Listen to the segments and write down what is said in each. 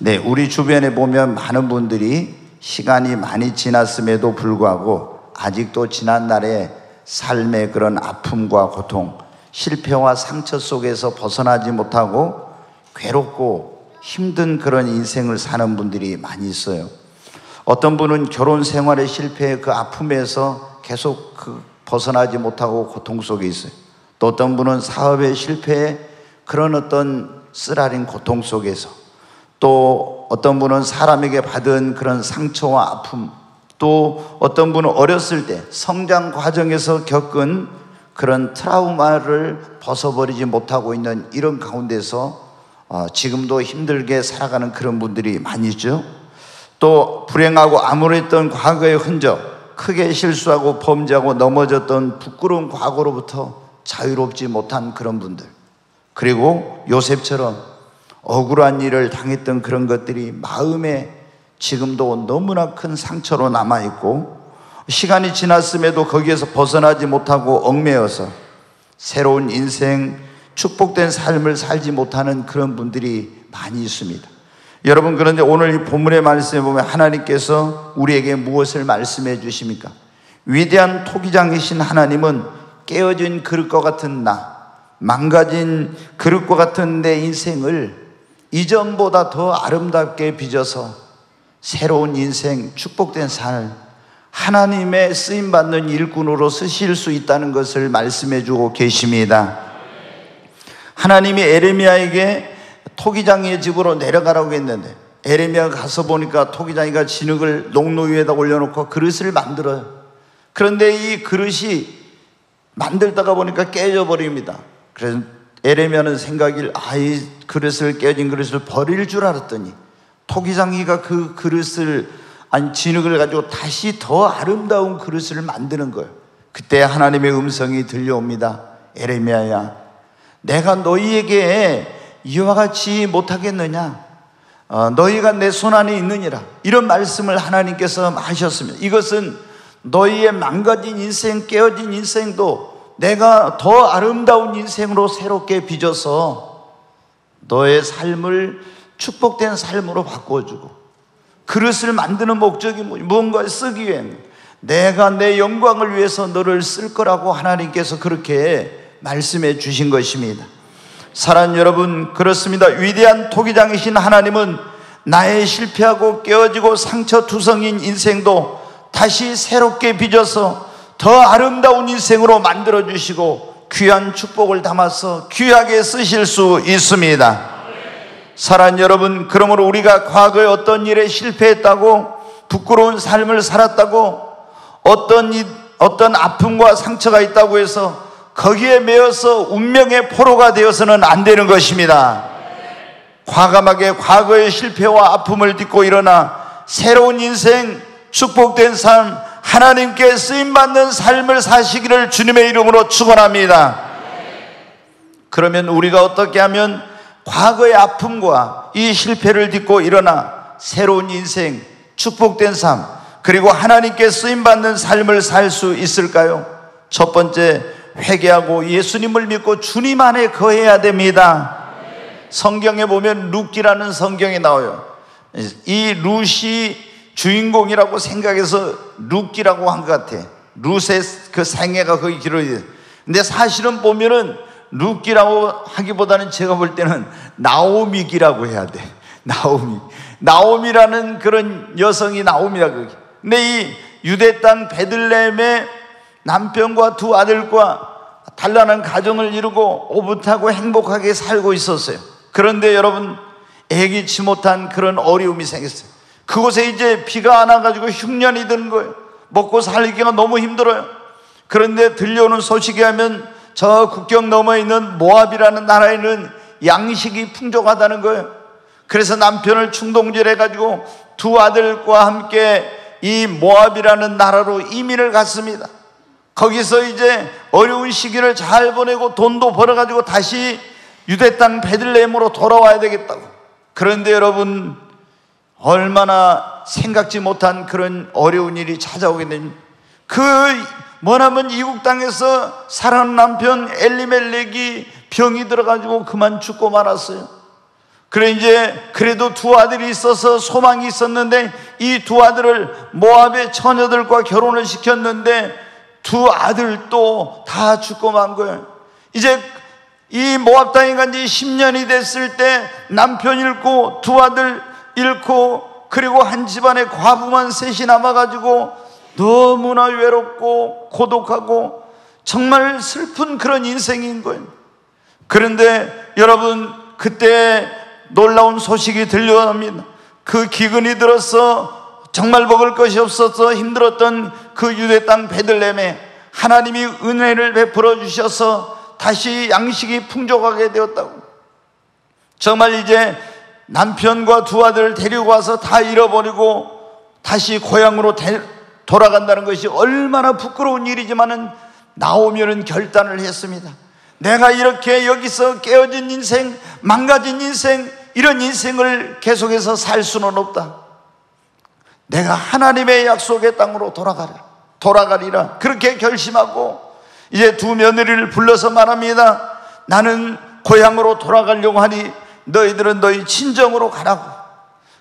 네, 우리 주변에 보면 많은 분들이 시간이 많이 지났음에도 불구하고 아직도 지난날의 삶의 그런 아픔과 고통, 실패와 상처 속에서 벗어나지 못하고 괴롭고 힘든 그런 인생을 사는 분들이 많이 있어요. 어떤 분은 결혼 생활의 실패의 그 아픔에서 계속 벗어나지 못하고 고통 속에 있어요. 또 어떤 분은 사업의 실패에 그런 어떤 쓰라린 고통 속에서, 또 어떤 분은 사람에게 받은 그런 상처와 아픔, 또 어떤 분은 어렸을 때 성장 과정에서 겪은 그런 트라우마를 벗어버리지 못하고 있는 이런 가운데서 지금도 힘들게 살아가는 그런 분들이 많이 있죠. 또 불행하고 암울했던 과거의 흔적, 크게 실수하고 범죄하고 넘어졌던 부끄러운 과거로부터 자유롭지 못한 그런 분들, 그리고 요셉처럼 억울한 일을 당했던 그런 것들이 마음에 지금도 너무나 큰 상처로 남아있고, 시간이 지났음에도 거기에서 벗어나지 못하고 얽매여서 새로운 인생, 축복된 삶을 살지 못하는 그런 분들이 많이 있습니다. 여러분, 그런데 오늘 이 본문의 말씀에 보면 하나님께서 우리에게 무엇을 말씀해 주십니까? 위대한 토기장이신 하나님은 깨어진 그릇과 같은 나, 망가진 그릇과 같은 내 인생을 이전보다 더 아름답게 빚어서 새로운 인생, 축복된 삶을 하나님의 쓰임받는 일꾼으로 쓰실 수 있다는 것을 말씀해 주고 계십니다. 하나님이 에레미야에게 토기장이의 집으로 내려가라고 했는데 에레미야가 가서 보니까 토기장이가 진흙을 농로 위에다 올려놓고 그릇을 만들어요. 그런데 이 그릇이 만들다가 보니까 깨져버립니다. 그래서 에레미야는 생각일, 이 그릇을, 깨진 그릇을 버릴 줄 알았더니 토기장이가 그 그릇을, 진흙을 가지고 다시 더 아름다운 그릇을 만드는 거예요. 그때 하나님의 음성이 들려옵니다. 에레미야야, 내가 너희에게 이와 같이 못하겠느냐? 너희가 내 손안에 있느니라. 이런 말씀을 하나님께서 하셨습니다. 이것은 너희의 망가진 인생, 깨어진 인생도 내가 더 아름다운 인생으로 새롭게 빚어서 너의 삶을 축복된 삶으로 바꿔주고, 그릇을 만드는 목적이 무언가를 쓰기 위한, 내가 내 영광을 위해서 너를 쓸 거라고 하나님께서 그렇게 말씀해 주신 것입니다. 사랑하는 여러분, 그렇습니다. 위대한 토기장이신 하나님은 나의 실패하고 깨어지고 상처투성인 인생도 다시 새롭게 빚어서 더 아름다운 인생으로 만들어주시고 귀한 축복을 담아서 귀하게 쓰실 수 있습니다. 사랑하는 여러분, 그러므로 우리가 과거에 어떤 일에 실패했다고, 부끄러운 삶을 살았다고, 어떤 아픔과 상처가 있다고 해서 거기에 매여서 운명의 포로가 되어서는 안 되는 것입니다. 과감하게 과거의 실패와 아픔을 딛고 일어나 새로운 인생, 축복된 삶, 하나님께 쓰임받는 삶을 사시기를 주님의 이름으로 축원합니다. 그러면 우리가 어떻게 하면 과거의 아픔과 이 실패를 딛고 일어나 새로운 인생, 축복된 삶, 그리고 하나님께 쓰임받는 삶을 살 수 있을까요? 첫 번째, 회개하고 예수님을 믿고 주님 안에 거해야 됩니다. 성경에 보면 룻기라는 성경이 나와요. 이 룻이 주인공이라고 생각해서 룻기라고 한 것 같아. 룻의 그 생애가 거기 기록이 돼. 근데 사실은 보면은 룻기라고 하기보다는 제가 볼 때는 나오미기라고 해야 돼. 나오미. 나오미라는 그런 여성이 나옵니다, 거기. 근데 이 유대 땅 베들레헴의 남편과 두 아들과 단란한 가정을 이루고 오붓하고 행복하게 살고 있었어요. 그런데 여러분, 애기치 못한 그런 어려움이 생겼어요. 그곳에 이제 비가 안 와가지고 흉년이 드는 거예요. 먹고 살기가 너무 힘들어요. 그런데 들려오는 소식이 하면 저 국경 너머에 있는 모압이라는 나라에는 양식이 풍족하다는 거예요. 그래서 남편을 충동질해가지고 두 아들과 함께 이 모압이라는 나라로 이민을 갔습니다. 거기서 이제 어려운 시기를 잘 보내고 돈도 벌어가지고 다시 유대 땅 베들레헴으로 돌아와야 되겠다고. 그런데 여러분, 얼마나 생각지 못한 그런 어려운 일이 찾아오게 됩니다. 뭐냐면 이국 땅에서 살아온 남편 엘리멜렉이 병이 들어가지고 그만 죽고 말았어요. 그래 이제 그래도 두 아들이 있어서 소망이 있었는데 이 두 아들을 모압의 처녀들과 결혼을 시켰는데 두 아들도 다 죽고 만 거예요. 이제 이 모압 땅에 간 지 10년이 됐을 때 남편 잃고 두 아들 잃고 그리고 한 집안에 과부만 셋이 남아가지고 너무나 외롭고 고독하고 정말 슬픈 그런 인생인 거예요. 그런데 여러분, 그때 놀라운 소식이 들려옵니다. 그 기근이 들어서 정말 먹을 것이 없어서 힘들었던 그 유대 땅 베들레헴에 하나님이 은혜를 베풀어 주셔서 다시 양식이 풍족하게 되었다고. 정말 이제 남편과 두 아들을 데리고 와서 다 잃어버리고 다시 고향으로 돌아간다는 것이 얼마나 부끄러운 일이지만은 나오면은 결단을 했습니다. 내가 이렇게 여기서 깨어진 인생, 망가진 인생, 이런 인생을 계속해서 살 수는 없다. 내가 하나님의 약속의 땅으로 돌아가리라. 그렇게 결심하고 이제 두 며느리를 불러서 말합니다. 나는 고향으로 돌아가려고 하니 너희들은 너희 친정으로 가라고.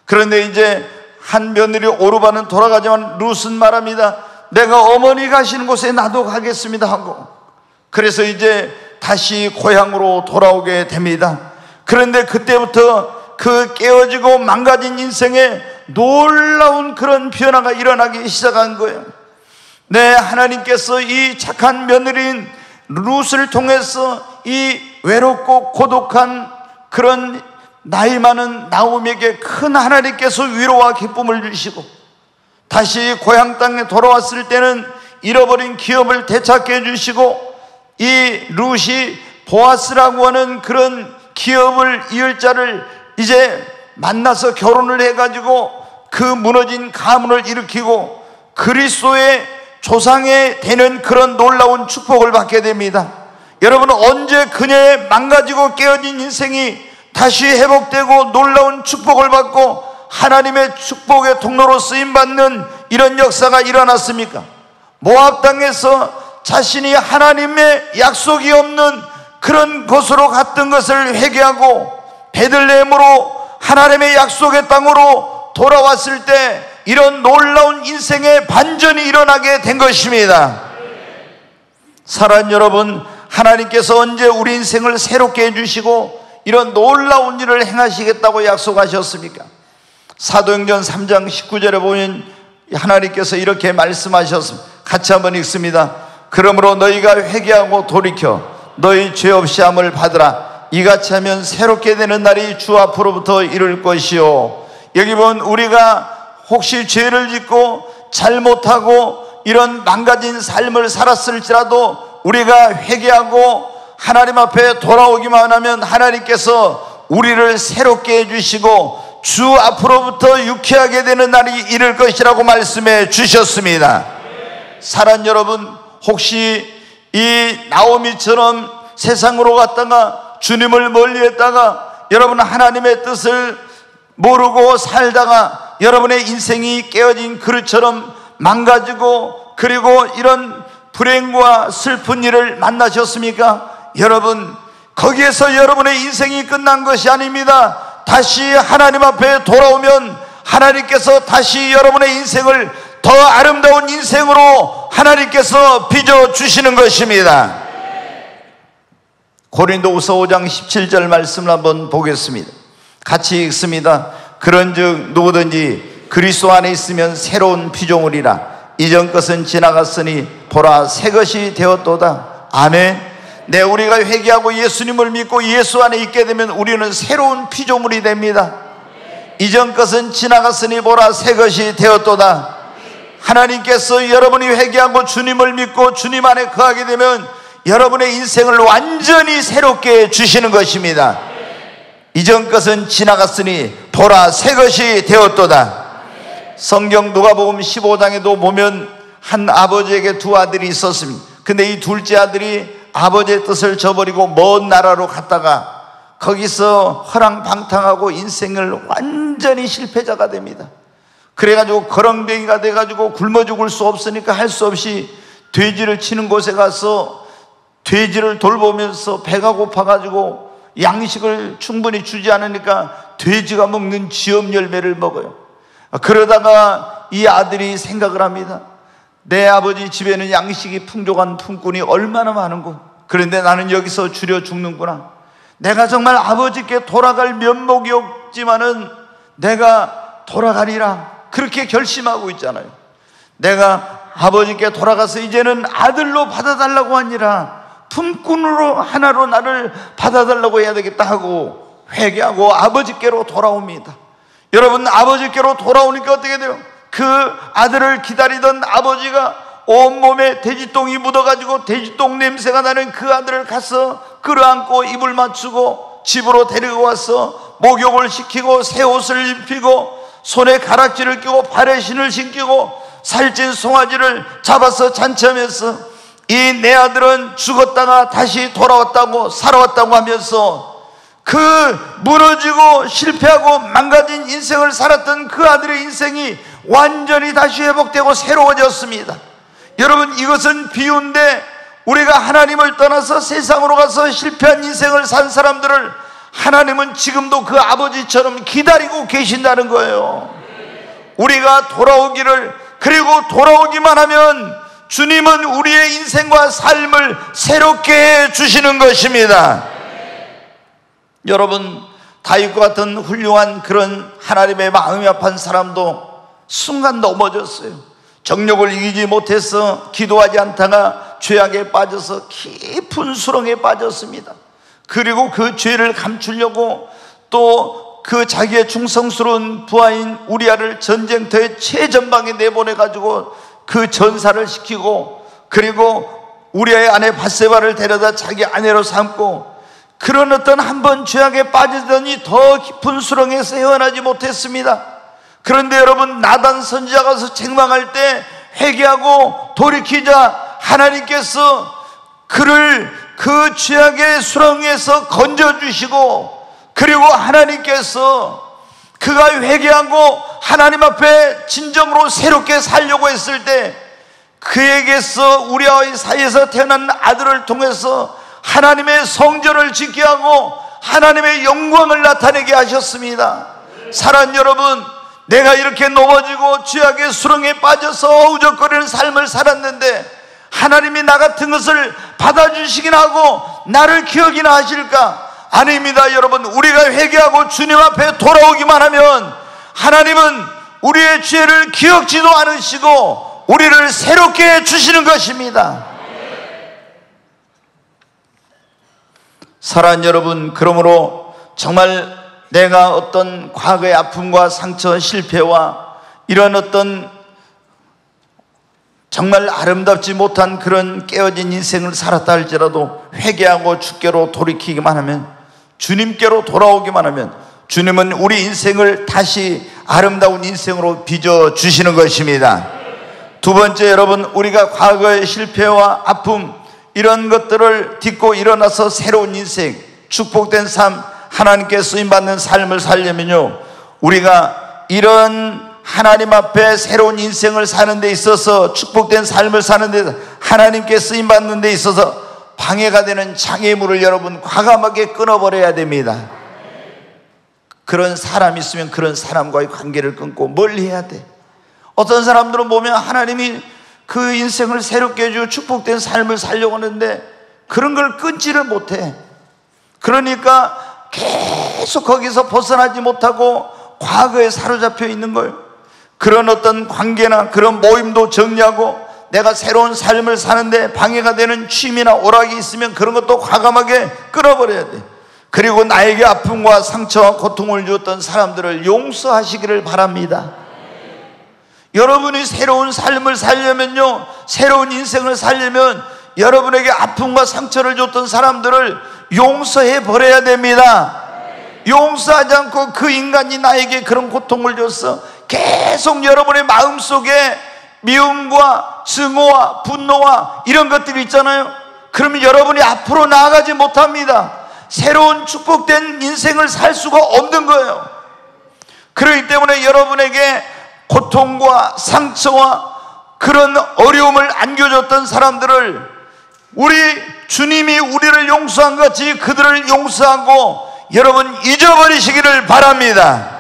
그런데 이제 한 며느리 오르바는 돌아가지만 룻은 말합니다. 내가 어머니 가시는 곳에 나도 가겠습니다 하고. 그래서 이제 다시 고향으로 돌아오게 됩니다. 그런데 그때부터 그 깨어지고 망가진 인생에 놀라운 그런 변화가 일어나기 시작한 거예요. 네, 하나님께서 이 착한 며느리인 룻을 통해서 이 외롭고 고독한 그런 나이 많은 나옴에게 큰 하나님께서 위로와 기쁨을 주시고 다시 고향 땅에 돌아왔을 때는 잃어버린 기업을 되찾게 해주시고 이 룻이 보아스라고 하는 그런 기업을 이을 자를 이제 만나서 결혼을 해가지고 그 무너진 가문을 일으키고 그리스도의 조상에 되는 그런 놀라운 축복을 받게 됩니다. 여러분, 언제 그녀의 망가지고 깨어진 인생이 다시 회복되고 놀라운 축복을 받고 하나님의 축복의 통로로 쓰임받는 이런 역사가 일어났습니까? 모압 땅에서 자신이 하나님의 약속이 없는 그런 곳으로 갔던 것을 회개하고 베들레헴으로 하나님의 약속의 땅으로 돌아왔을 때 이런 놀라운 인생의 반전이 일어나게 된 것입니다. 사랑하는 여러분, 하나님께서 언제 우리 인생을 새롭게 해주시고 이런 놀라운 일을 행하시겠다고 약속하셨습니까? 사도행전 3장 19절에 보면 하나님께서 이렇게 말씀하셨습니다. 같이 한번 읽습니다. 그러므로 너희가 회개하고 돌이켜 너희 죄 없이 함을 받으라. 이같이 하면 새롭게 되는 날이 주 앞으로부터 이룰 것이요. 여기 보면 우리가 혹시 죄를 짓고 잘못하고 이런 망가진 삶을 살았을지라도 우리가 회개하고 하나님 앞에 돌아오기만 하면 하나님께서 우리를 새롭게 해주시고 주 앞으로부터 유쾌하게 되는 날이 이룰 것이라고 말씀해 주셨습니다. 사랑 여러분, 혹시 이 나오미처럼 세상으로 갔다가 주님을 멀리했다가 여러분 하나님의 뜻을 모르고 살다가 여러분의 인생이 깨어진 그릇처럼 망가지고 그리고 이런 불행과 슬픈 일을 만나셨습니까? 여러분, 거기에서 여러분의 인생이 끝난 것이 아닙니다. 다시 하나님 앞에 돌아오면 하나님께서 다시 여러분의 인생을 더 아름다운 인생으로 하나님께서 빚어주시는 것입니다. 고린도후서 5장 17절 말씀을 한번 보겠습니다. 같이 읽습니다. 그런즉 누구든지 그리스도 안에 있으면 새로운 피조물이라. 이전 것은 지나갔으니 보라 새 것이 되었도다. 아멘. 네, 우리가 회개하고 예수님을 믿고 예수 안에 있게 되면 우리는 새로운 피조물이 됩니다. 이전 것은 지나갔으니 보라 새 것이 되었도다. 하나님께서 여러분이 회개하고 주님을 믿고 주님 안에 거하게 되면 여러분의 인생을 완전히 새롭게 주시는 것입니다. 이전 것은 지나갔으니 보라 새 것이 되었도다. 성경 누가복음 15장에도 보면 한 아버지에게 두 아들이 있었습니다. 근데 이 둘째 아들이 아버지의 뜻을 저버리고 먼 나라로 갔다가 거기서 허랑방탕하고 인생을 완전히 실패자가 됩니다. 그래가지고 거렁뱅이가 돼가지고 굶어 죽을 수 없으니까 할 수 없이 돼지를 치는 곳에 가서 돼지를 돌보면서 배가 고파가지고 양식을 충분히 주지 않으니까 돼지가 먹는 지엄 열매를 먹어요. 그러다가 이 아들이 생각을 합니다. 내 아버지 집에는 양식이 풍족한 품꾼이 얼마나 많은고, 그런데 나는 여기서 주려 죽는구나. 내가 정말 아버지께 돌아갈 면목이 없지만은 내가 돌아가리라, 그렇게 결심하고 있잖아요. 내가 아버지께 돌아가서 이제는 아들로 받아달라고 하니라, 품꾼으로 하나로 나를 받아달라고 해야 되겠다 하고 회개하고 아버지께로 돌아옵니다. 여러분, 아버지께로 돌아오니까 어떻게 돼요? 그 아들을 기다리던 아버지가 온몸에 돼지똥이 묻어가지고 돼지똥 냄새가 나는 그 아들을 가서 끌어안고 입을 맞추고 집으로 데리고 와서 목욕을 시키고 새 옷을 입히고 손에 가락지를 끼고 발에 신을 신기고 살찐 송아지를 잡아서 잔치하면서 이 내 아들은 죽었다가 다시 돌아왔다고 살아왔다고 하면서 그 무너지고 실패하고 망가진 인생을 살았던 그 아들의 인생이 완전히 다시 회복되고 새로워졌습니다. 여러분, 이것은 비유인데 우리가 하나님을 떠나서 세상으로 가서 실패한 인생을 산 사람들을 하나님은 지금도 그 아버지처럼 기다리고 계신다는 거예요. 우리가 돌아오기를, 그리고 돌아오기만 하면 주님은 우리의 인생과 삶을 새롭게 해주시는 것입니다. 여러분, 다윗과 같은 훌륭한 그런 하나님의 마음이 아픈 사람도 순간 넘어졌어요. 정욕을 이기지 못해서 기도하지 않다가 죄악에 빠져서 깊은 수렁에 빠졌습니다. 그리고 그 죄를 감추려고 또 그 자기의 충성스러운 부하인 우리아를 전쟁터의 최전방에 내보내가지고 그 전사를 시키고, 그리고 우리아의 아내 밧세바를 데려다 자기 아내로 삼고, 그런 어떤 한 번 죄악에 빠지더니 더 깊은 수렁에서 헤어나지 못했습니다. 그런데 여러분, 나단 선지자가 가서 책망할 때 회개하고 돌이키자 하나님께서 그를 그 죄악의 수렁에서 건져주시고, 그리고 하나님께서 그가 회개하고 하나님 앞에 진정으로 새롭게 살려고 했을 때 그에게서 우리와의 사이에서 태어난 아들을 통해서 하나님의 성전을 짓게 하고 하나님의 영광을 나타내게 하셨습니다. 사랑하는 여러분, 내가 이렇게 넘어지고 죄악의 수렁에 빠져서 허우적거리는 삶을 살았는데 하나님이 나 같은 것을 받아주시긴 하고 나를 기억이나 하실까? 아닙니다. 여러분, 우리가 회개하고 주님 앞에 돌아오기만 하면 하나님은 우리의 죄를 기억지도 않으시고 우리를 새롭게 해주시는 것입니다. 사랑하는 여러분, 그러므로 정말 내가 어떤 과거의 아픔과 상처, 실패와 이런 어떤 정말 아름답지 못한 그런 깨어진 인생을 살았다 할지라도 회개하고 주께로 돌이키기만 하면, 주님께로 돌아오기만 하면 주님은 우리 인생을 다시 아름다운 인생으로 빚어주시는 것입니다. 두 번째, 여러분, 우리가 과거의 실패와 아픔 이런 것들을 딛고 일어나서 새로운 인생, 축복된 삶, 하나님께 쓰임받는 삶을 살려면요, 우리가 이런 하나님 앞에 새로운 인생을 사는 데 있어서, 축복된 삶을 사는 데, 하나님께 쓰임받는 데 있어서 방해가 되는 장애물을 여러분 과감하게 끊어버려야 됩니다. 그런 사람이 있으면 그런 사람과의 관계를 끊고 멀리 해야 돼. 어떤 사람들은 보면 하나님이 그 인생을 새롭게 해주고 축복된 삶을 살려고 하는데 그런 걸 끊지를 못해. 그러니까 계속 거기서 벗어나지 못하고 과거에 사로잡혀 있는 거예요. 그런 어떤 관계나 그런 모임도 정리하고, 내가 새로운 삶을 사는데 방해가 되는 취미나 오락이 있으면 그런 것도 과감하게 끊어버려야 돼. 그리고 나에게 아픔과 상처와 고통을 주었던 사람들을 용서하시기를 바랍니다. 여러분이 새로운 삶을 살려면요, 새로운 인생을 살려면 여러분에게 아픔과 상처를 줬던 사람들을 용서해 버려야 됩니다. 용서하지 않고 그 인간이 나에게 그런 고통을 줬어, 계속 여러분의 마음속에 미움과 증오와 분노와 이런 것들이 있잖아요. 그러면 여러분이 앞으로 나아가지 못합니다. 새로운 축복된 인생을 살 수가 없는 거예요. 그렇기 때문에 여러분에게 고통과 상처와 그런 어려움을 안겨줬던 사람들을 우리 주님이 우리를 용서한 같이 그들을 용서하고 여러분 잊어버리시기를 바랍니다.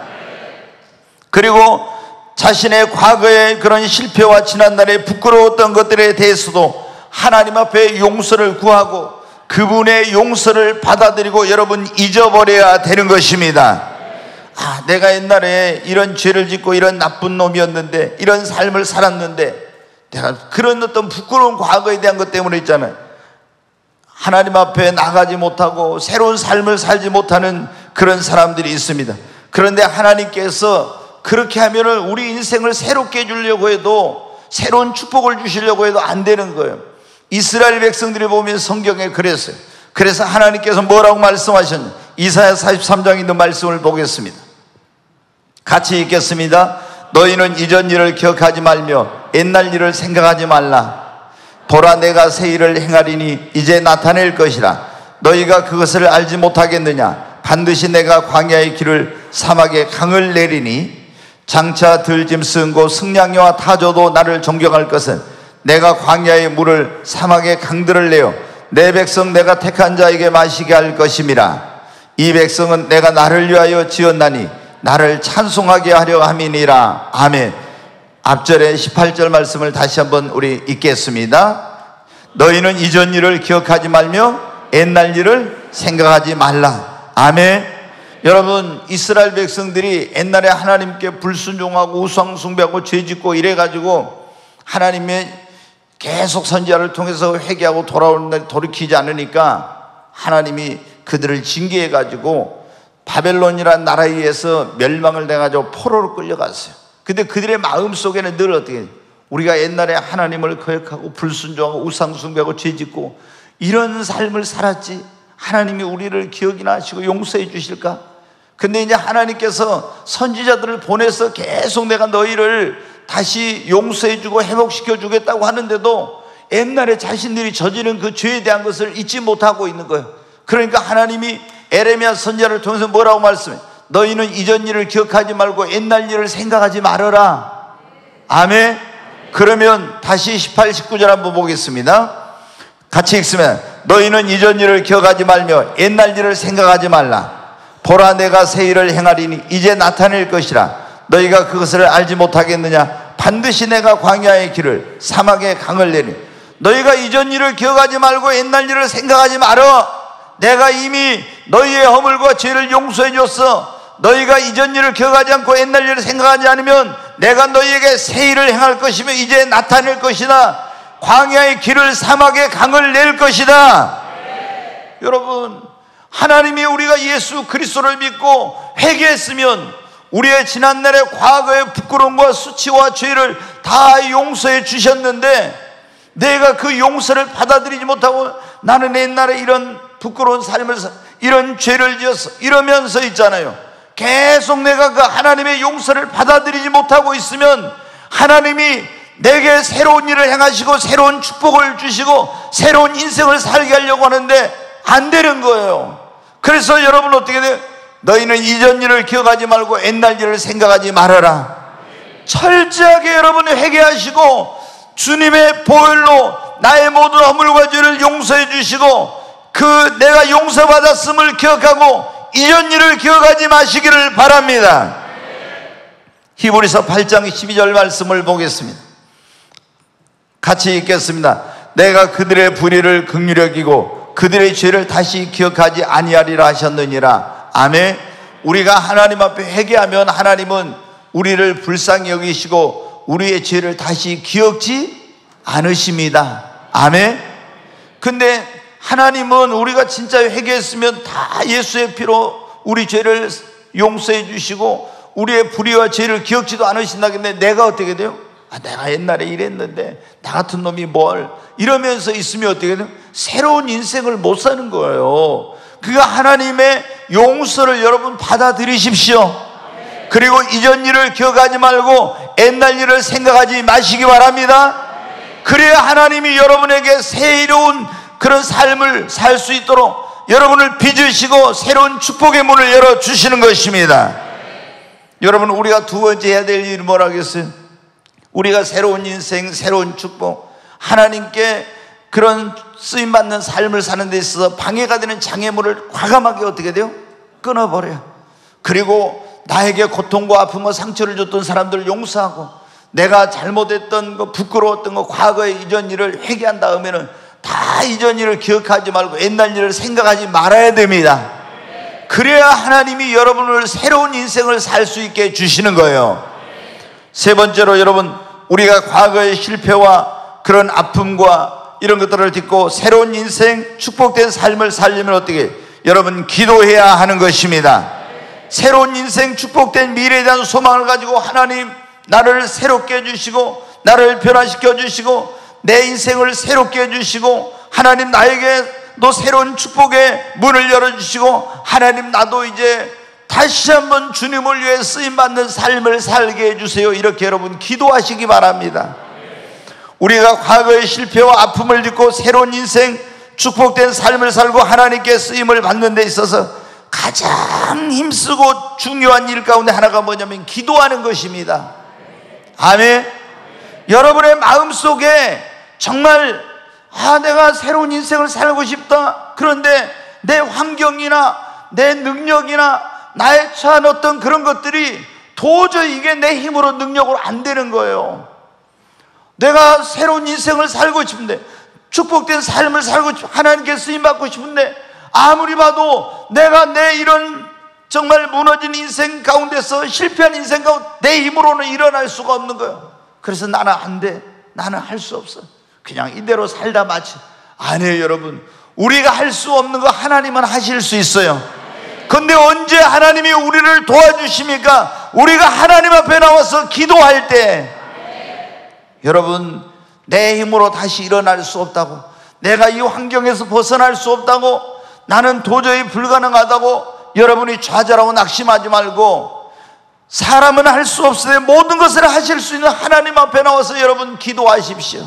그리고 자신의 과거의 그런 실패와 지난날의 부끄러웠던 것들에 대해서도 하나님 앞에 용서를 구하고 그분의 용서를 받아들이고 여러분 잊어버려야 되는 것입니다. 아, 내가 옛날에 이런 죄를 짓고 이런 나쁜 놈이었는데 이런 삶을 살았는데 내가 그런 어떤 부끄러운 과거에 대한 것 때문에 있잖아요. 하나님 앞에 나가지 못하고 새로운 삶을 살지 못하는 그런 사람들이 있습니다. 그런데 하나님께서 그렇게 하면은 우리 인생을 새롭게 해주려고 해도 새로운 축복을 주시려고 해도 안 되는 거예요. 이스라엘 백성들이 보면 성경에 그랬어요. 그래서 하나님께서 뭐라고 말씀하셨냐? 이사야 43장에 있는 말씀을 보겠습니다. 같이 읽겠습니다. 너희는 이전 일을 기억하지 말며 옛날 일을 생각하지 말라. 보라, 내가 새 일을 행하리니 이제 나타낼 것이라. 너희가 그것을 알지 못하겠느냐? 반드시 내가 광야의 길을 사막에 강을 내리니 장차 들짐승 곧 승냥이와 타조도 나를 존경할 것은 내가 광야의 물을 사막에 강들을 내어 내 백성 내가 택한 자에게 마시게 할 것임이라. 이 백성은 내가 나를 위하여 지었나니 나를 찬송하게 하려 함이니라. 아멘. 앞절의 18절 말씀을 다시 한번 우리 읽겠습니다. 너희는 이전 일을 기억하지 말며 옛날 일을 생각하지 말라. 아멘. 여러분, 이스라엘 백성들이 옛날에 하나님께 불순종하고 우상 숭배하고 죄짓고 이래가지고 하나님의 계속 선지자를 통해서 회개하고 돌아오는 날 돌이키지 않으니까 하나님이 그들을 징계해가지고 바벨론이라는 나라에 의해서 멸망을 당해가지고 포로로 끌려갔어요. 근데 그들의 마음속에는 늘 어떻게 해요? 우리가 옛날에 하나님을 거역하고 불순종하고 우상숭배하고 죄짓고 이런 삶을 살았지 하나님이 우리를 기억이나 하시고 용서해 주실까? 근데 이제 하나님께서 선지자들을 보내서 계속 내가 너희를 다시 용서해주고 회복시켜주겠다고 하는데도 옛날에 자신들이 저지른 그 죄에 대한 것을 잊지 못하고 있는 거예요. 그러니까 하나님이 에레미야 선지자를 통해서 뭐라고 말씀해? 너희는 이전 일을 기억하지 말고 옛날 일을 생각하지 말아라. 아멘. 그러면 다시 18, 19절 한번 보겠습니다. 같이 읽으면 너희는 이전 일을 기억하지 말며 옛날 일을 생각하지 말라. 보라, 내가 새 일을 행하리니 이제 나타낼 것이라. 너희가 그것을 알지 못하겠느냐? 반드시 내가 광야의 길을 사막에 강을 내리니 너희가 이전 일을 기억하지 말고 옛날 일을 생각하지 말어. 내가 이미 너희의 허물과 죄를 용서해 줬어. 너희가 이전 일을 기억하지 않고 옛날 일을 생각하지 않으면 내가 너희에게 새 일을 행할 것이며 이제 나타낼 것이다. 광야의 길을 사막에 강을 낼 것이다. 네. 여러분, 하나님이 우리가 예수 그리스도를 믿고 회개했으면 우리의 지난날의 과거의 부끄러움과 수치와 죄를 다 용서해 주셨는데 내가 그 용서를 받아들이지 못하고 나는 옛날에 이런 부끄러운 삶을 이런 죄를 지었어 이러면서 있잖아요. 계속 내가 그 하나님의 용서를 받아들이지 못하고 있으면 하나님이 내게 새로운 일을 행하시고 새로운 축복을 주시고 새로운 인생을 살게 하려고 하는데 안 되는 거예요. 그래서 여러분 어떻게 돼요? 너희는 이전 일을 기억하지 말고 옛날 일을 생각하지 말아라. 철저하게 여러분 회개하시고 주님의 보혈로 나의 모든 허물과 죄를 용서해 주시고 그 내가 용서받았음을 기억하고 이전 일을 기억하지 마시기를 바랍니다. 히브리서 8장 12절 말씀을 보겠습니다. 같이 읽겠습니다. 내가 그들의 불의를 긍휼히 여기고 그들의 죄를 다시 기억하지 아니하리라 하셨느니라. 아멘. 우리가 하나님 앞에 회개하면 하나님은 우리를 불쌍히 여기시고 우리의 죄를 다시 기억지 않으십니다. 아멘. 근데 하나님은 우리가 진짜 회개했으면 다 예수의 피로 우리 죄를 용서해 주시고 우리의 불의와 죄를 기억지도 않으신다겠는데 내가 어떻게 돼요? 아, 내가 옛날에 이랬는데 나 같은 놈이 뭘 이러면서 있으면 어떻게 돼요? 새로운 인생을 못 사는 거예요. 그가 하나님의 용서를 여러분 받아들이십시오. 그리고 이전 일을 기억하지 말고 옛날 일을 생각하지 마시기 바랍니다. 그래야 하나님이 여러분에게 새로운 그런 삶을 살 수 있도록 여러분을 빚으시고 새로운 축복의 문을 열어주시는 것입니다. 여러분, 우리가 두 번째 해야 될 일이 뭐라 하겠어요? 우리가 새로운 인생, 새로운 축복, 하나님께 그런 쓰임받는 삶을 사는 데 있어서 방해가 되는 장애물을 과감하게 어떻게 돼요? 끊어버려요. 그리고 나에게 고통과 아픔과 상처를 줬던 사람들을 용서하고, 내가 잘못했던 거, 부끄러웠던 거, 과거의 이전 일을 회개한 다음에는 다 이전 일을 기억하지 말고 옛날 일을 생각하지 말아야 됩니다. 그래야 하나님이 여러분을 새로운 인생을 살 수 있게 주시는 거예요. 세 번째로, 여러분, 우리가 과거의 실패와 그런 아픔과 이런 것들을 딛고 새로운 인생, 축복된 삶을 살려면 어떻게? 여러분, 기도해야 하는 것입니다. 새로운 인생, 축복된 미래에 대한 소망을 가지고, 하나님 나를 새롭게 해주시고, 나를 변화시켜 주시고, 내 인생을 새롭게 해주시고, 하나님 나에게 또 새로운 축복의 문을 열어주시고, 하나님 나도 이제 다시 한번 주님을 위해 쓰임받는 삶을 살게 해주세요. 이렇게 여러분 기도하시기 바랍니다. 우리가 과거의 실패와 아픔을 딛고 새로운 인생, 축복된 삶을 살고 하나님께 쓰임을 받는 데 있어서 가장 힘쓰고 중요한 일 가운데 하나가 뭐냐면 기도하는 것입니다. 아멘. 여러분의 마음속에 정말, 아, 내가 새로운 인생을 살고 싶다, 그런데 내 환경이나 내 능력이나 나의 처한 어떤 그런 것들이 도저히 이게 내 힘으로 능력으로 안 되는 거예요. 내가 새로운 인생을 살고 싶은데, 축복된 삶을 살고 싶은데, 하나님께 쓰임받고 싶은데, 아무리 봐도 내가 내 이런 정말 무너진 인생 가운데서, 실패한 인생 가운데 내 힘으로는 일어날 수가 없는 거예요. 그래서 나는 안 돼, 나는 할 수 없어, 그냥 이대로 살다 마치. 아니에요, 여러분. 우리가 할 수 없는 거 하나님은 하실 수 있어요. 근데 언제 하나님이 우리를 도와주십니까? 우리가 하나님 앞에 나와서 기도할 때. 여러분, 내 힘으로 다시 일어날 수 없다고, 내가 이 환경에서 벗어날 수 없다고, 나는 도저히 불가능하다고 여러분이 좌절하고 낙심하지 말고, 사람은 할 수 없으니 모든 것을 하실 수 있는 하나님 앞에 나와서 여러분 기도하십시오.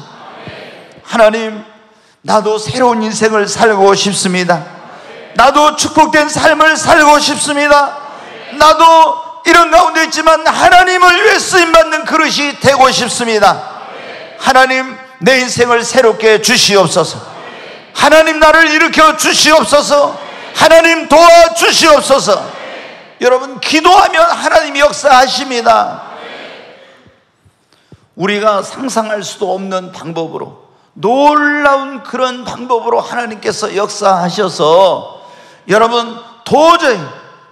하나님, 나도 새로운 인생을 살고 싶습니다. 나도 축복된 삶을 살고 싶습니다. 나도 이런 가운데 있지만 하나님을 위해 쓰임받는 그릇이 되고 싶습니다. 하나님, 내 인생을 새롭게 주시옵소서. 하나님, 나를 일으켜 주시옵소서. 하나님, 도와주시옵소서. 여러분, 기도하면 하나님이 역사하십니다. 우리가 상상할 수도 없는 방법으로, 놀라운 그런 방법으로 하나님께서 역사하셔서, 여러분, 도저히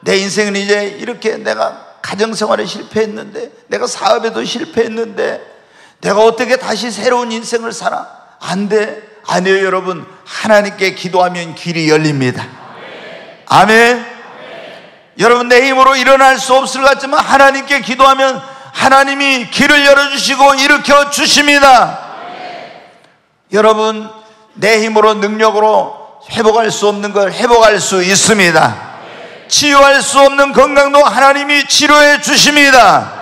내 인생은 이제 이렇게, 내가 가정생활에 실패했는데, 내가 사업에도 실패했는데, 내가 어떻게 다시 새로운 인생을 살아? 안 돼. 아니에요, 여러분. 하나님께 기도하면 길이 열립니다. 아멘. 여러분, 내 힘으로 일어날 수 없을 것 같지만 하나님께 기도하면 하나님이 길을 열어주시고 일으켜 주십니다. 여러분, 내 힘으로, 능력으로 회복할 수 없는 걸 회복할 수 있습니다. 치유할 수 없는 건강도 하나님이 치료해 주십니다.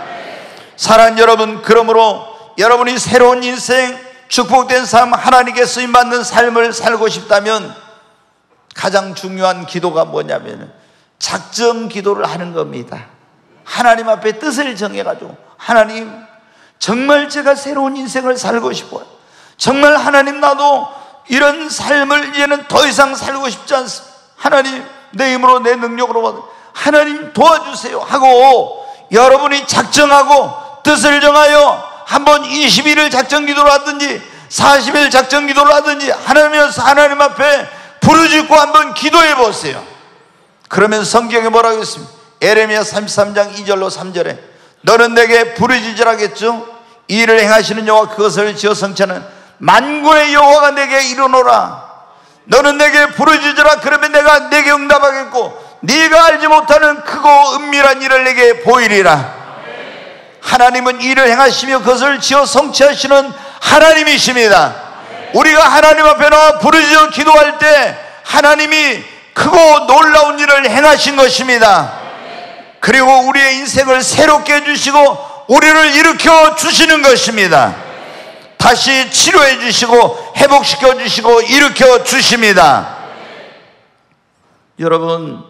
사랑하는 여러분, 그러므로 여러분이 새로운 인생, 축복된 삶, 하나님께 쓰임받는 삶을 살고 싶다면 가장 중요한 기도가 뭐냐면 작정 기도를 하는 겁니다. 하나님 앞에 뜻을 정해가지고, 하나님, 정말 제가 새로운 인생을 살고 싶어요. 정말 하나님, 나도 이런 삶을 이제는 더 이상 살고 싶지 않습니다. 하나님, 내 힘으로, 내 능력으로 하나님 도와주세요 하고, 여러분이 작정하고 뜻을 정하여 한번 20일을 작정기도를 하든지 40일 작정기도를 하든지 하나님 앞에 부르짖고 한번 기도해 보세요. 그러면 성경에 뭐라고 했습니까? 예레미야 33장 2절로 3절에 너는 내게 부르짖으라겠죠? 이를 행하시는 여호와 그것을 지어 성취하는 만군의 여호와가 내게 이르노라. 너는 내게 부르짖으라. 그러면 내가 내게 응답하겠고 네가 알지 못하는 크고 은밀한 일을 내게 보이리라. 하나님은 일을 행하시며 그것을 지어 성취하시는 하나님이십니다. 우리가 하나님 앞에 나와 부르짖어 기도할 때 하나님이 크고 놀라운 일을 행하신 것입니다. 그리고 우리의 인생을 새롭게 해주시고 우리를 일으켜 주시는 것입니다. 다시 치료해 주시고 회복시켜 주시고 일으켜 주십니다. 여러분,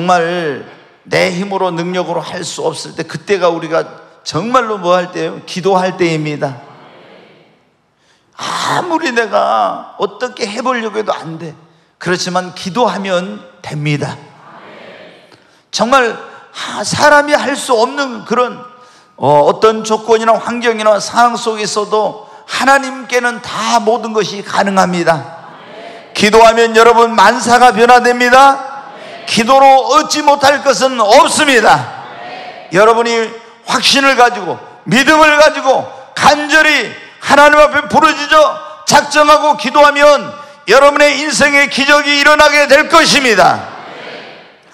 정말 내 힘으로, 능력으로 할 수 없을 때, 그때가 우리가 정말로 뭐 할 때예요? 기도할 때입니다. 아무리 내가 어떻게 해보려고 해도 안 돼. 그렇지만 기도하면 됩니다. 정말 사람이 할 수 없는 그런 어떤 조건이나 환경이나 상황 속에서도 하나님께는 다 모든 것이 가능합니다. 기도하면 여러분 만사가 변화됩니다. 기도로 얻지 못할 것은 없습니다. 여러분이 확신을 가지고 믿음을 가지고 간절히 하나님 앞에 부르짖어 작정하고 기도하면 여러분의 인생의 기적이 일어나게 될 것입니다.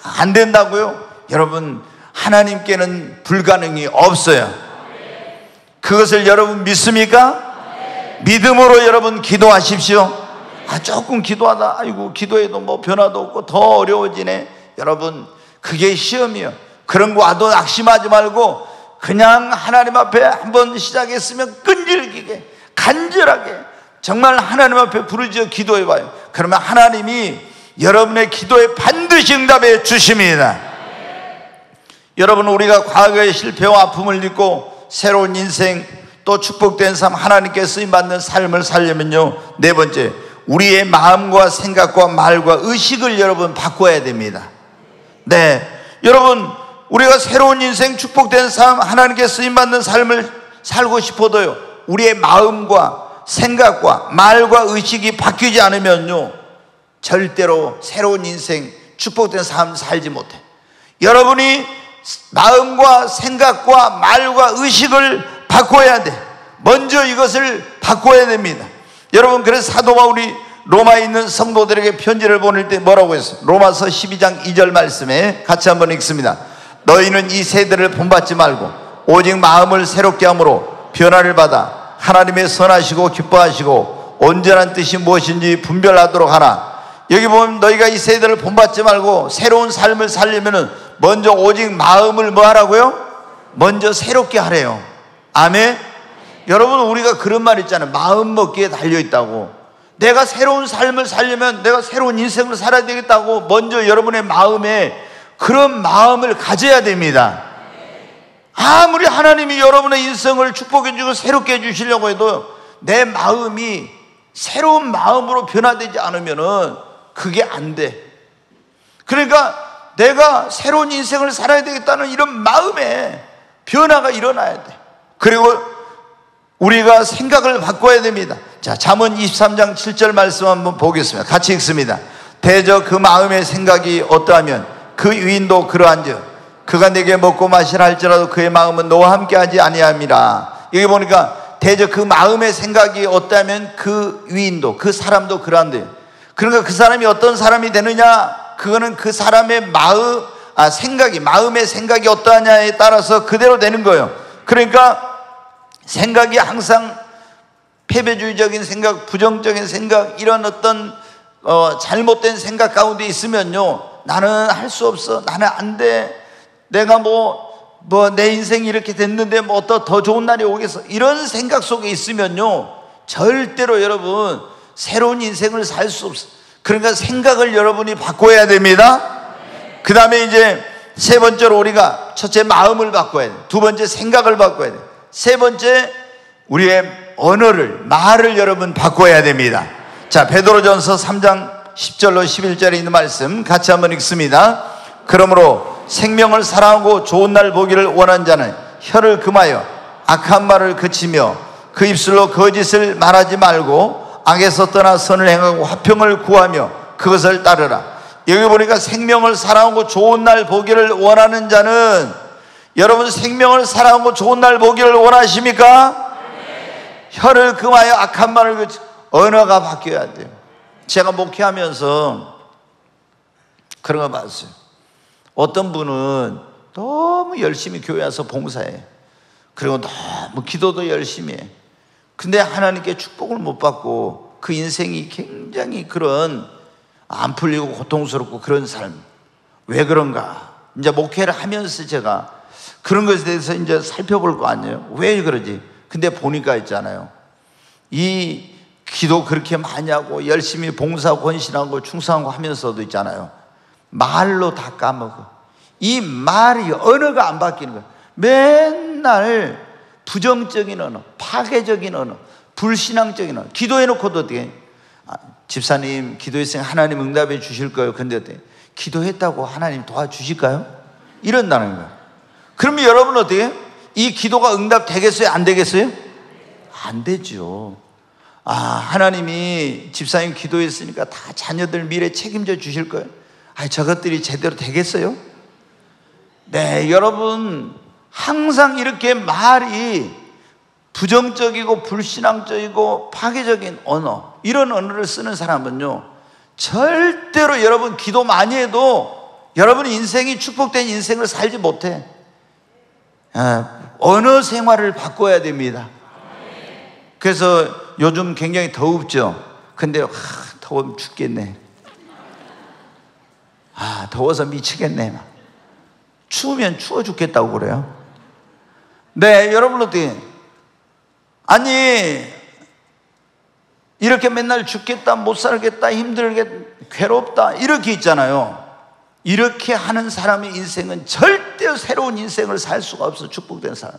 안 된다고요? 여러분 하나님께는 불가능이 없어요. 그것을 여러분 믿습니까? 믿음으로 여러분 기도하십시오. 조금 기도하다 아이고 기도해도 뭐 변화도 없고 더 어려워지네. 여러분 그게 시험이에요. 그런 거 와도 낙심하지 말고 그냥 하나님 앞에 한번 시작했으면 끈질기게 간절하게 정말 하나님 앞에 부르짖어 기도해봐요. 그러면 하나님이 여러분의 기도에 반드시 응답해 주십니다. 여러분 우리가 과거의 실패와 아픔을 잊고 새로운 인생 또 축복된 삶 하나님께 쓰임받는 삶을 살려면요, 네 번째 우리의 마음과 생각과 말과 의식을 여러분 바꿔야 됩니다. 네, 여러분 우리가 새로운 인생 축복된 삶 하나님께 쓰임받는 삶을 살고 싶어도요, 우리의 마음과 생각과 말과 의식이 바뀌지 않으면요 절대로 새로운 인생 축복된 삶 살지 못해. 여러분이 마음과 생각과 말과 의식을 바꿔야 돼. 먼저 이것을 바꿔야 됩니다. 여러분 그래서 사도 바울이 로마에 있는 성도들에게 편지를 보낼 때 뭐라고 했어요? 로마서 12장 2절 말씀에 같이 한번 읽습니다. 너희는 이 세대를 본받지 말고 오직 마음을 새롭게 함으로 변화를 받아 하나님의 선하시고 기뻐하시고 온전한 뜻이 무엇인지 분별하도록 하라. 여기 보면 너희가 이 세대를 본받지 말고 새로운 삶을 살려면은 먼저 오직 마음을 뭐 하라고요? 먼저 새롭게 하래요. 아멘. 여러분 우리가 그런 말 있잖아요. 마음 먹기에 달려있다고. 내가 새로운 삶을 살려면 내가 새로운 인생을 살아야 되겠다고. 먼저 여러분의 마음에 그런 마음을 가져야 됩니다. 아무리 하나님이 여러분의 인생을 축복해주고 새롭게 해주시려고 해도 내 마음이 새로운 마음으로 변화되지 않으면은 그게 안 돼. 그러니까 내가 새로운 인생을 살아야 되겠다는 이런 마음에 변화가 일어나야 돼. 그리고 우리가 생각을 바꿔야 됩니다. 자, 잠언 23장 7절 말씀 한번 보겠습니다. 같이 읽습니다. 대저 그 마음의 생각이 어떠하면 그 위인도 그러한즉 그가 내게 먹고 마시라 할지라도 그의 마음은 너와 함께하지 아니함이라. 여기 보니까 대저 그 마음의 생각이 어떠하면 그 위인도 그 사람도 그러한데, 그러니까 그 사람이 어떤 사람이 되느냐, 그거는 그 사람의 생각이 마음의 생각이 어떠하냐에 따라서 그대로 되는 거예요. 그러니까 생각이 항상 패배주의적인 생각, 부정적인 생각, 이런 어떤 잘못된 생각 가운데 있으면요, 나는 할 수 없어, 나는 안 돼, 내가 내 인생이 이렇게 됐는데 뭐 더 좋은 날이 오겠어, 이런 생각 속에 있으면요 절대로 여러분 새로운 인생을 살 수 없어. 그러니까 생각을 여러분이 바꿔야 됩니다. 그 다음에 이제 세 번째로 우리가 첫째 마음을 바꿔야 돼. 두 번째 생각을 바꿔야 돼. 세 번째 우리의 언어를, 말을 여러분 바꿔야 됩니다. 자, 베드로전서 3장 10절로 11절에 있는 말씀 같이 한번 읽습니다. 그러므로 생명을 사랑하고 좋은 날 보기를 원한 자는 혀를 금하여 악한 말을 그치며 그 입술로 거짓을 말하지 말고 악에서 떠나 선을 행하고 화평을 구하며 그것을 따르라. 여기 보니까 생명을 사랑하고 좋은 날 보기를 원하는 자는, 여러분 생명을 사랑하고 좋은 날 보기를 원하십니까? 네. 혀를 금하여 악한 말을 언어가 바뀌어야 돼요. 제가 목회하면서 그런 거 봤어요. 어떤 분은 너무 열심히 교회 와서 봉사해. 그리고 너무 기도도 열심히 해. 근데 하나님께 축복을 못 받고 그 인생이 굉장히 그런 안 풀리고 고통스럽고 그런 삶. 왜 그런가? 이제 목회를 하면서 제가 그런 것에 대해서 이제 살펴볼 거 아니에요. 왜 그러지? 근데 보니까 있잖아요, 이 기도 그렇게 많이 하고 열심히 봉사하고 헌신하고 충성하고 하면서도 있잖아요, 말로 다 까먹어. 이 말이 언어가 안 바뀌는 거예요. 맨날 부정적인 언어, 파괴적인 언어, 불신앙적인 언어. 기도해놓고도 어떻게, 집사님 기도했으니 하나님 응답해 주실 거예요. 근데 어떻게, 기도했다고 하나님 도와주실까요? 이런다는 거예요. 그러면 여러분 어떻게, 이 기도가 응답 되겠어요? 안 되겠어요? 안 되죠. 아, 하나님이 집사님 기도했으니까 다 자녀들 미래 책임져 주실 거예요. 아, 저것들이 제대로 되겠어요? 네, 여러분 항상 이렇게 말이 부정적이고 불신앙적이고 파괴적인 언어, 이런 언어를 쓰는 사람은요, 절대로 여러분 기도 많이 해도 여러분 인생이 축복된 인생을 살지 못해. 언어 생활을 바꿔야 됩니다. 그래서 요즘 굉장히 더웁죠. 근데 더우면 죽겠네. 더워서 미치겠네. 막. 추우면 추워 죽겠다고 그래요. 네, 여러분 어때? 아니, 이렇게 맨날 죽겠다, 못 살겠다, 힘들겠다, 괴롭다, 이렇게 있잖아요. 이렇게 하는 사람의 인생은 절대 새로운 인생을 살 수가 없어. 축복된 사람.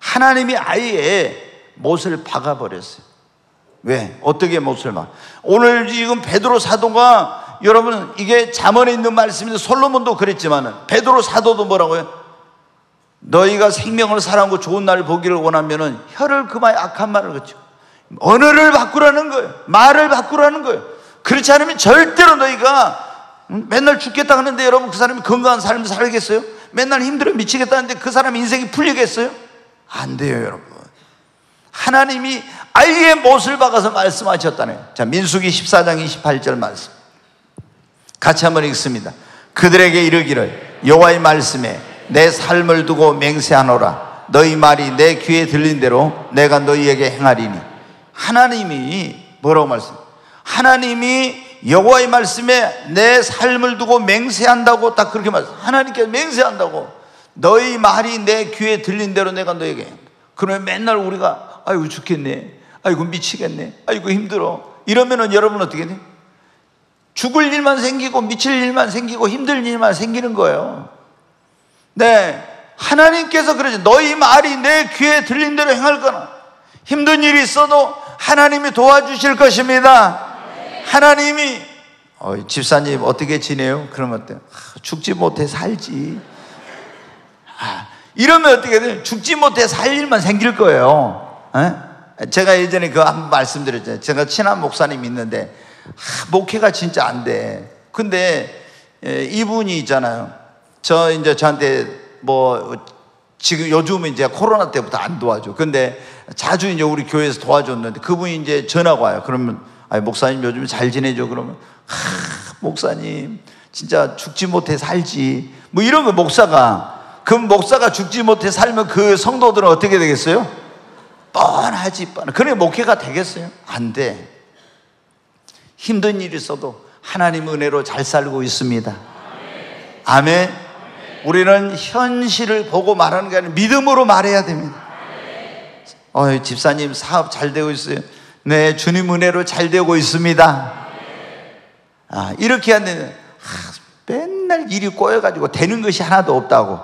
하나님이 아예 못을 박아버렸어요. 왜? 어떻게 못을 막? 오늘 지금 베드로 사도가, 여러분 이게 잠언에 있는 말씀인데 솔로몬도 그랬지만 베드로 사도도 뭐라고요? 너희가 생명을 사랑하고 좋은 날을 보기를 원하면은 혀를 그만 악한 말을 그쳐. 언어를 바꾸라는 거예요. 말을 바꾸라는 거예요. 그렇지 않으면 절대로 너희가 맨날 죽겠다 하는데 여러분 그 사람이 건강한 삶을 살겠어요? 맨날 힘들어 미치겠다 하는데 그 사람 인생이 풀리겠어요? 안 돼요, 여러분. 하나님이 아예 못을 박아서 말씀하셨다네요. 자, 민수기 14장 28절 말씀 같이 한번 읽습니다. 그들에게 이르기를 여호와의 말씀에 내 삶을 두고 맹세하노라. 너희 말이 내 귀에 들린 대로 내가 너희에게 행하리니. 하나님이 뭐라고 말씀해요? 하나님이 여호와의 말씀에 내 삶을 두고 맹세한다고 딱 그렇게 말씀해요. 하나님께서 맹세한다고. 너희 말이 내 귀에 들린 대로 내가 너희에게 행하리니. 그러면 맨날 우리가 아이고 죽겠네, 아이고 미치겠네, 아이고 힘들어, 이러면은 여러분 어떻게 돼? 죽을 일만 생기고 미칠 일만 생기고 힘들 일만 생기는 거예요. 네, 하나님께서 그러죠. 너희 말이 내 귀에 들린 대로 행할 거나. 힘든 일이 있어도 하나님이 도와주실 것입니다. 하나님이 집사님 어떻게 지내요? 그러면 어때요? 죽지 못해 살지. 이러면 어떻게 돼요? 죽지 못해 살 일만 생길 거예요. 제가 예전에 그거 한번 말씀드렸잖아요. 제가 친한 목사님이 있는데 목회가 진짜 안 돼. 근데 이분이 있잖아요. 저한테 뭐 지금 요즘은 이제 코로나 때부터 안 도와줘. 근데 자주 이제 우리 교회에서 도와줬는데 그분이 이제 전화가 와요. 그러면 아니, 목사님 요즘 잘 지내죠? 그러면 목사님 진짜 죽지 못해 살지. 뭐 이런 거 목사가. 그럼 목사가 죽지 못해 살면 그 성도들은 어떻게 되겠어요? 뻔하지, 뻔해. 그래 목회가 되겠어요? 안 돼. 힘든 일이 있어도 하나님 은혜로 잘 살고 있습니다. 아멘. 아멘. 아멘. 우리는 현실을 보고 말하는 게 아니라 믿음으로 말해야 됩니다. 아멘. 집사님 사업 잘 되고 있어요? 네, 주님 은혜로 잘 되고 있습니다. 아멘. 이렇게 하는데 맨날 일이 꼬여가지고 되는 것이 하나도 없다고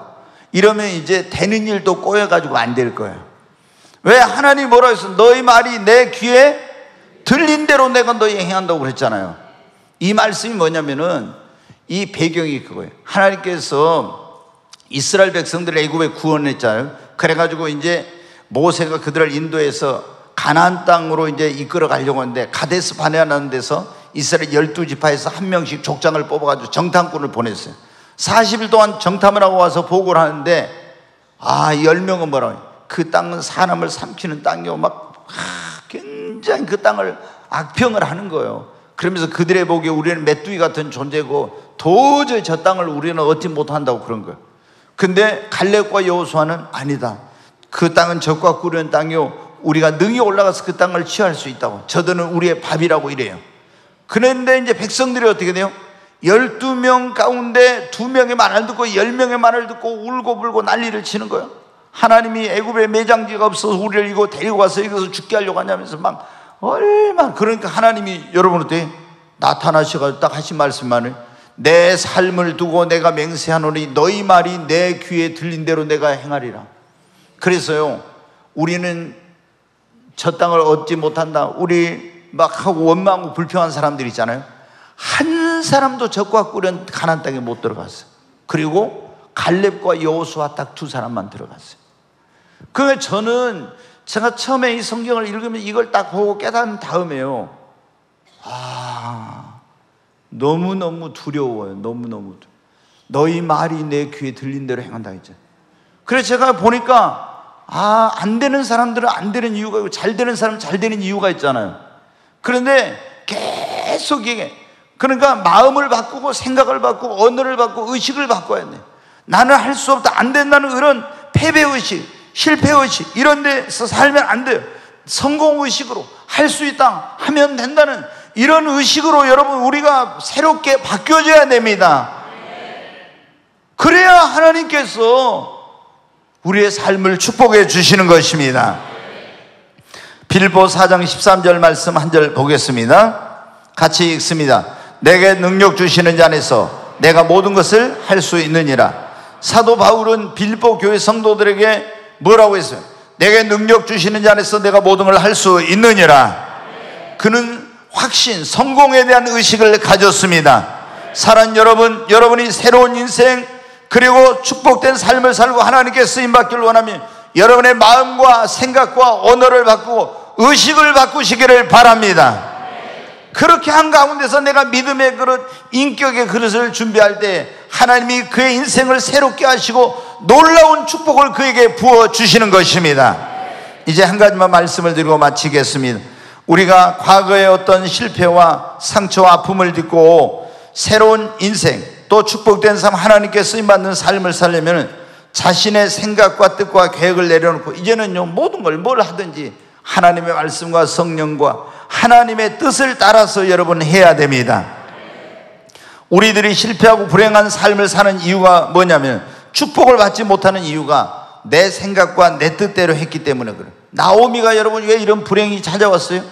이러면 이제 되는 일도 꼬여가지고 안 될 거예요. 왜 하나님이 뭐라고 했어요? 너희 말이 내 귀에 들린 대로 내가 너희 행한다고 그랬잖아요. 이 말씀이 뭐냐면은 이 배경이 그거예요. 하나님께서 이스라엘 백성들을 애굽에 구원했잖아요. 그래가지고 이제 모세가 그들을 인도해서 가나안 땅으로 이제 이끌어 가려고 하는데 가데스 바네아라는 데서 이스라엘 12지파에서 한 명씩 족장을 뽑아가지고 정탐꾼을 보냈어요. 40일 동안 정탐을 하고 와서 보고를 하는데 10명은 뭐라고 해요? 그 땅은 사람을 삼키는 땅이요. 굉장히 그 땅을 악평을 하는 거예요. 그러면서 그들의 보기에 우리는 메뚜기 같은 존재고 도저히 저 땅을 우리는 얻지 못한다고 그런 거예요. 근데 갈렙과 여호수아는 아니다. 그 땅은 적과 꿀이는 땅이요. 우리가 능히 올라가서 그 땅을 취할 수 있다고. 저들은 우리의 밥이라고 이래요. 그런데 이제 백성들이 어떻게 돼요? 12명 가운데 2명의 말을 듣고 10명의 말을 듣고 울고불고 난리를 치는 거예요. 하나님이 애굽에 매장지가 없어서 우리를 이거 데리고 와서 이것을 죽게 하려고 하냐면서 막 얼마나. 그러니까 하나님이 여러분한테 나타나셔가지고 딱 하신 말씀만을 내 삶을 두고 내가 맹세하노니 너희 말이 내 귀에 들린 대로 내가 행하리라. 그래서요, 우리는 저 땅을 얻지 못한다, 우리 막 하고 원망하고 불평한 사람들 있잖아요. 한 사람도 적과 꾸려온 가나안 땅에 못 들어갔어요. 그리고 갈렙과 여호수아 딱 두 사람만 들어갔어요. 그러면 제가 처음에 이 성경을 읽으면 이걸 딱 보고 깨달은 다음에요, 너무너무 두려워요. 너무너무 두려워. 너희 말이 내 귀에 들린 대로 행한다 했잖아요. 그래서 제가 보니까 안 되는 사람들은 안 되는 이유가 있고 잘 되는 사람은 잘 되는 이유가 있잖아요. 그런데 계속 이게 그러니까 마음을 바꾸고 생각을 바꾸고 언어를 바꾸고 의식을 바꿔야 돼. 나는 할 수 없다, 안 된다는 이런 패배의식, 실패의식 이런 데서 살면 안 돼요. 성공의식으로 할 수 있다, 하면 된다는 이런 의식으로 여러분 우리가 새롭게 바뀌어져야 됩니다. 그래야 하나님께서 우리의 삶을 축복해 주시는 것입니다. 빌보 4장 13절 말씀 한 절 보겠습니다. 같이 읽습니다. 내게 능력 주시는 자 안에서 내가 모든 것을 할 수 있느니라. 사도 바울은 빌보 교회 성도들에게 뭐라고 했어요? 내게 능력 주시는 자 안에서 내가 모든 걸 할 수 있느니라. 그는 확신, 성공에 대한 의식을 가졌습니다. 사랑 여러분, 여러분이 새로운 인생 그리고 축복된 삶을 살고 하나님께 쓰임받기를 원하면 여러분의 마음과 생각과 언어를 바꾸고 의식을 바꾸시기를 바랍니다. 그렇게 한가운데서 내가 믿음의 그릇, 인격의 그릇을 준비할 때 하나님이 그의 인생을 새롭게 하시고 놀라운 축복을 그에게 부어주시는 것입니다. 이제 한 가지만 말씀을 드리고 마치겠습니다. 우리가 과거의 어떤 실패와 상처와 아픔을 딛고 새로운 인생 또 축복된 삶, 하나님께 쓰임받는 삶을 살려면 자신의 생각과 뜻과 계획을 내려놓고 이제는요 모든 걸 뭘 하든지 하나님의 말씀과 성령과 하나님의 뜻을 따라서 여러분 해야 됩니다. 우리들이 실패하고 불행한 삶을 사는 이유가 뭐냐면 축복을 받지 못하는 이유가 내 생각과 내 뜻대로 했기 때문에 그래요. 나오미가 여러분 왜 이런 불행이 찾아왔어요?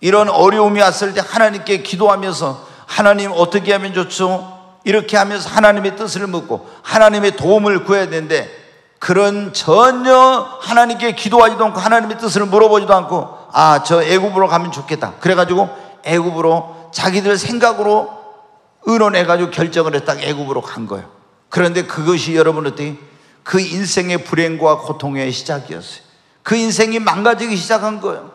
이런 어려움이 왔을 때 하나님께 기도하면서 하나님 어떻게 하면 좋죠? 이렇게 하면서 하나님의 뜻을 묻고 하나님의 도움을 구해야 되는데 그런 전혀 하나님께 기도하지도 않고 하나님의 뜻을 물어보지도 않고 저 애굽으로 가면 좋겠다 그래가지고 애굽으로 자기들 생각으로 의논해가지고 결정을 했다 애굽으로 간 거예요. 그런데 그것이 여러분 어떻게 그 인생의 불행과 고통의 시작이었어요. 그 인생이 망가지기 시작한 거예요.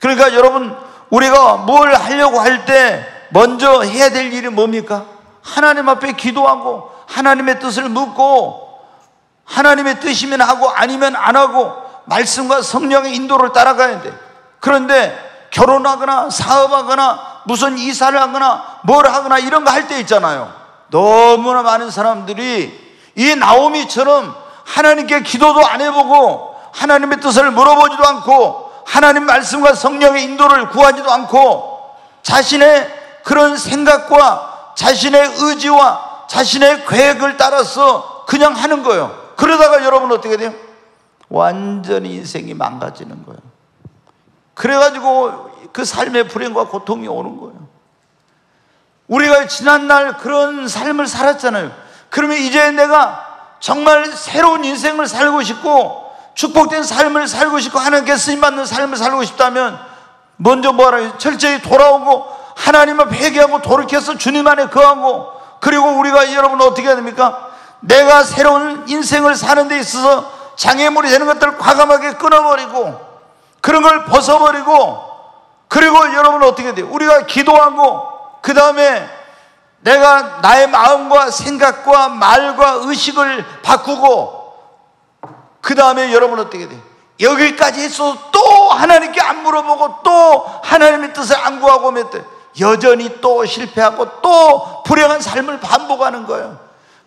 그러니까 여러분 우리가 뭘 하려고 할 때 먼저 해야 될 일이 뭡니까? 하나님 앞에 기도하고 하나님의 뜻을 묻고 하나님의 뜻이면 하고 아니면 안 하고 말씀과 성령의 인도를 따라가야 돼. 그런데 결혼하거나 사업하거나 무슨 이사를 하거나 뭘 하거나 이런 거 할 때 있잖아요. 너무나 많은 사람들이 이 나오미처럼 하나님께 기도도 안 해보고 하나님의 뜻을 물어보지도 않고 하나님 말씀과 성령의 인도를 구하지도 않고 자신의 그런 생각과 자신의 의지와 자신의 계획을 따라서 그냥 하는 거예요. 그러다가 여러분 어떻게 돼요? 완전히 인생이 망가지는 거예요. 그래가지고 그 삶의 불행과 고통이 오는 거예요. 우리가 지난날 그런 삶을 살았잖아요. 그러면 이제 내가 정말 새로운 인생을 살고 싶고 축복된 삶을 살고 싶고 하나님께 쓰임받는 삶을 살고 싶다면 먼저 뭐하라고? 철저히 돌아오고 하나님 앞에 회개하고 돌이켜서 주님 안에 거하고, 그리고 우리가 여러분 어떻게 해야 됩니까? 내가 새로운 인생을 사는 데 있어서 장애물이 되는 것들을 과감하게 끊어버리고 그런 걸 벗어버리고, 그리고 여러분 어떻게 돼요? 우리가 기도하고 그 다음에 내가 나의 마음과 생각과 말과 의식을 바꾸고 그 다음에 여러분 어떻게 돼요? 여기까지 해서 또 하나님께 안 물어보고 또 하나님의 뜻을 안 구하고 여전히 또 실패하고 또 불행한 삶을 반복하는 거예요.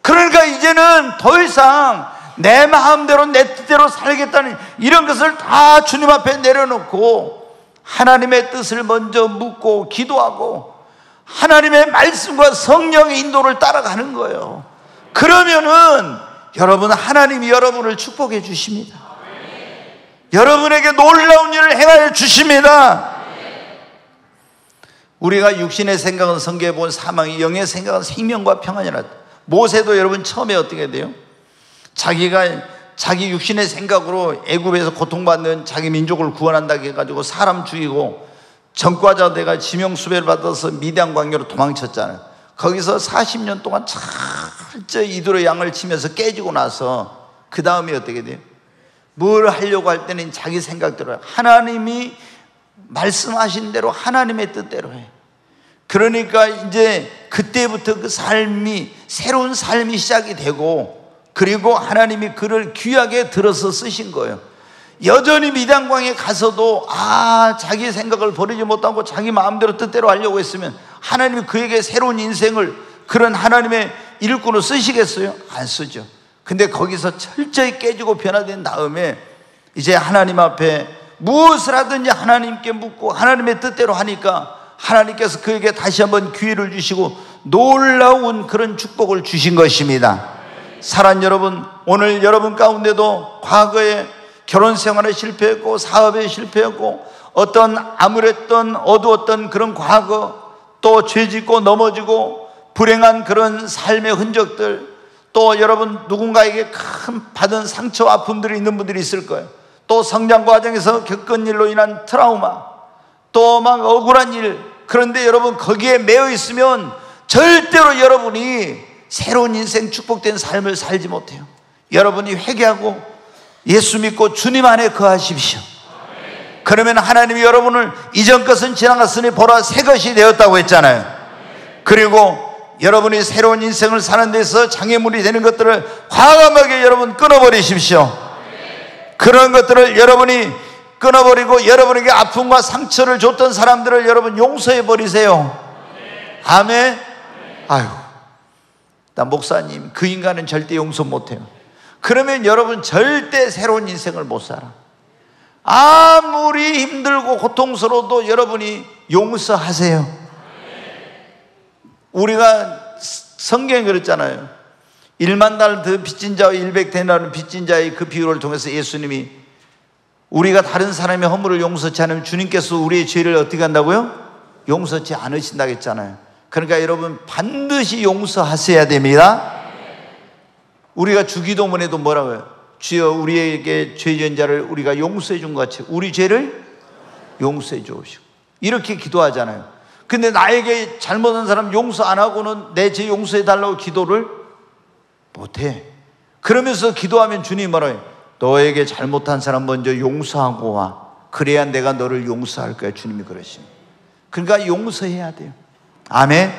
그러니까 이제는 더 이상 내 마음대로 내 뜻대로 살겠다는 이런 것을 다 주님 앞에 내려놓고 하나님의 뜻을 먼저 묻고 기도하고 하나님의 말씀과 성령의 인도를 따라가는 거예요. 그러면은 여러분 하나님이 여러분을 축복해 주십니다. 여러분에게 놀라운 일을 행하여 주십니다. 우리가 육신의 생각은 성경에 본 사망이, 영의 생각은 생명과 평안이라. 모세도 여러분 처음에 어떻게 돼요? 자기가 자기 육신의 생각으로 애굽에서 고통받는 자기 민족을 구원한다고 해가지고 사람 죽이고 전과자 내가 지명수배를 받아서 미디안 광야로 도망쳤잖아요. 거기서 40년 동안 철저히 이두로 양을 치면서 깨지고 나서 그 다음에 어떻게 돼요? 뭘 하려고 할 때는 자기 생각대로 하나님이 말씀하신 대로 하나님의 뜻대로 해. 그러니까 이제 그때부터 그 삶이 새로운 삶이 시작이 되고, 그리고 하나님이 그를 귀하게 들어서 쓰신 거예요. 여전히 미단광에 가서도 자기 생각을 버리지 못하고 자기 마음대로 뜻대로 하려고 했으면 하나님이 그에게 새로운 인생을 그런 하나님의 일꾼으로 쓰시겠어요? 안 쓰죠. 근데 거기서 철저히 깨지고 변화된 다음에 이제 하나님 앞에 무엇을 하든지 하나님께 묻고 하나님의 뜻대로 하니까 하나님께서 그에게 다시 한번 기회를 주시고 놀라운 그런 축복을 주신 것입니다. 사랑하는 여러분, 오늘 여러분 가운데도 과거에 결혼 생활에 실패했고 사업에 실패했고 어떤 암울했던 어두웠던 그런 과거, 또 죄짓고 넘어지고 불행한 그런 삶의 흔적들, 또 여러분 누군가에게 큰 받은 상처 아픔들이 있는 분들이 있을 거예요. 또 성장 과정에서 겪은 일로 인한 트라우마, 또 막 억울한 일. 그런데 여러분 거기에 매여 있으면 절대로 여러분이 새로운 인생 축복된 삶을 살지 못해요. 여러분이 회개하고 예수 믿고 주님 안에 거하십시오. 그러면 하나님이 여러분을 이전 것은 지나갔으니 보라 새 것이 되었다고 했잖아요. 그리고 여러분이 새로운 인생을 사는 데서 장애물이 되는 것들을 과감하게 여러분 끊어버리십시오. 그런 것들을 여러분이 끊어버리고 여러분에게 아픔과 상처를 줬던 사람들을 여러분 용서해버리세요. 아멘. 아유, 나 목사님 그 인간은 절대 용서 못해요. 그러면 여러분 절대 새로운 인생을 못 살아. 아무리 힘들고 고통스러워도 여러분이 용서하세요. 우리가 성경에 그랬잖아요. 1만 달러 빚진 자와 100데나리온 빚진 자의 그 비유를 통해서 예수님이 우리가 다른 사람의 허물을 용서치 않으면 주님께서 우리의 죄를 어떻게 한다고요? 용서치 않으신다고 했잖아요. 그러니까 여러분 반드시 용서하셔야 됩니다. 우리가 주기도문에도 뭐라고 해요? 주여 우리에게 죄 지은 자를 우리가 용서해 준 것 같이 우리 죄를 용서해 주옵시고 이렇게 기도하잖아요. 근데 나에게 잘못한 사람 용서 안 하고는 내 죄 용서해달라고 기도를 못해. 그러면서 기도하면 주님이 뭐라고요? 너에게 잘못한 사람 먼저 용서하고 와. 그래야 내가 너를 용서할 거야. 주님이 그러십니다. 그러니까 용서해야 돼요. 아멘.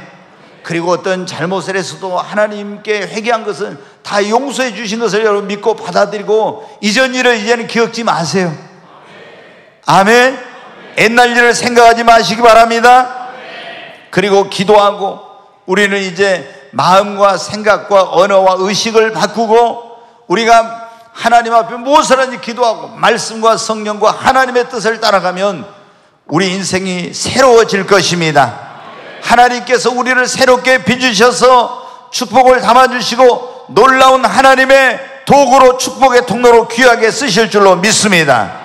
그리고 어떤 잘못을 해서도 하나님께 회개한 것은 다 용서해 주신 것을 여러분 믿고 받아들이고 이전 일을 이제는 기억지 마세요. 아멘. 옛날 일을 생각하지 마시기 바랍니다. 그리고 기도하고 우리는 이제 마음과 생각과 언어와 의식을 바꾸고 우리가 하나님 앞에 무엇을 하는지 기도하고 말씀과 성령과 하나님의 뜻을 따라가면 우리 인생이 새로워질 것입니다. 하나님께서 우리를 새롭게 빚으셔서 축복을 담아주시고 놀라운 하나님의 도구로 축복의 통로로 귀하게 쓰실 줄로 믿습니다.